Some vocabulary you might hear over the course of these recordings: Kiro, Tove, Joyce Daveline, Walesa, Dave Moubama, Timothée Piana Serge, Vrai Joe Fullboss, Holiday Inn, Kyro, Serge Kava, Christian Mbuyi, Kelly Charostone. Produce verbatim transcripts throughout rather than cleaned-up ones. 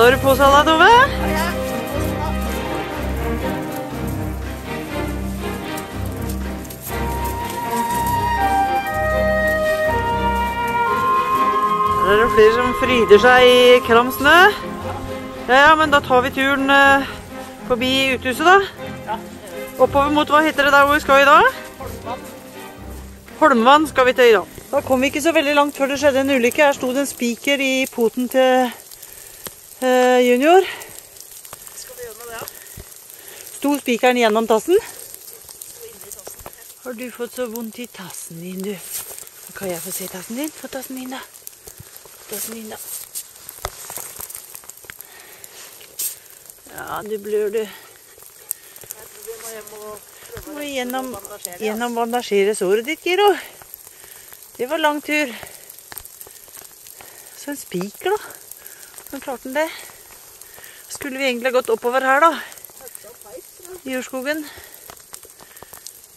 Holder du på oss alla, Tove? Ja. Her er det flere som fryder seg i kramsene. Ja, men da tar vi turen forbi uthuset da. Oppover mot, hva heter det der hvor vi skal i dag? Holmvann. Holmvann skal vi til i dag. Da kom vi ikke så veldig langt før det skjedde en ulykke. Her stod en spiker i poten til uh, junior. Skal vi gjøre med det, ja? Stod spikeren gjennom tassen? Har du fått så vondt i tassen din, du? Nå kan jeg få se tassen din. Få tassen din, da. Tassen din, da. Ja, du blør, du. Jeg tror vi må hjem og prøve gjennom, gjennom bandasjere såret ditt, Kiro. Det var en lang tur. Så en spiker da. Hvordan klarte den det? Skulle vi egentlig gått oppover her da? I urskogen.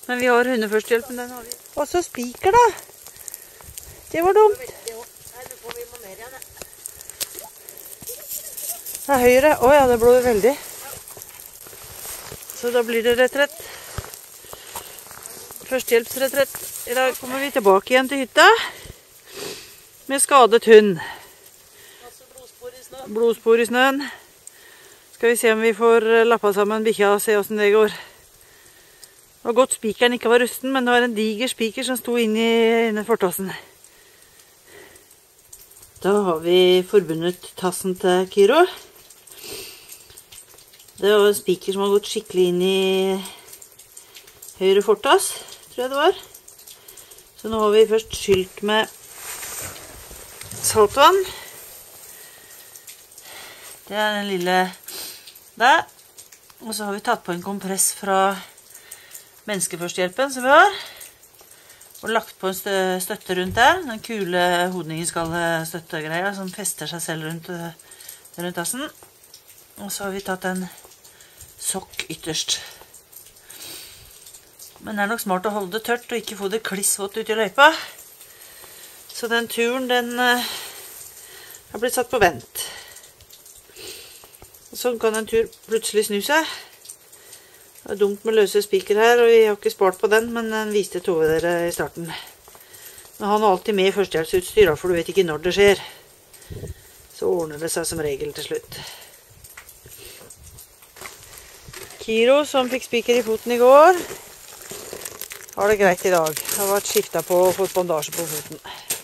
Men vi har hundeførstehjelpen, den har vi. Og så spiker da. Det var dumt. Det er høyre. Åja, det blod veldig. Så da blir det retrett. Førstehjelpsretrett. I dag kommer vi tilbake igjen til hytta med skadet hund. Blodspor i snøen. Skal vi se om vi får lappa sammen bikkja og se hvordan det går. Det var godt spikeren ikke var rusten, men det var en diger spiker som sto inne i fortassen. Da har vi forbundet tassen til Kyro. Det var en spiker som har gått skikkelig inn i høyre fortass, tror jeg det var. Så nå har vi først skylt med saltvann. Det er den lille der. Og så har vi tatt på en kompress fra menneskeførstehjelpen som vi har. Og lagt på en støtte rundt der. Den kule hodningeskallestøttegreia som fester seg selv rundt, rundt tassen. Og så har vi tatt en sokk ytterst. Men det er nok smart å holde det tørt og ikke få det klissvått ut i løypa. Så den turen, den har blitt satt på vent. Og sånn kan en tur plutselig snu seg. Det er dumt med løse spiker her, og vi har ikke spart på den, men den viste Tove dere i starten. Men han har alltid med førstehjelpsutstyr, for du vet ikke når det skjer. Så ordner det seg som regel til slutt. Kiro, som fikk spiker i foten i går, har det greit i dag. Jeg har vært skiftet på og fått bandasje på foten.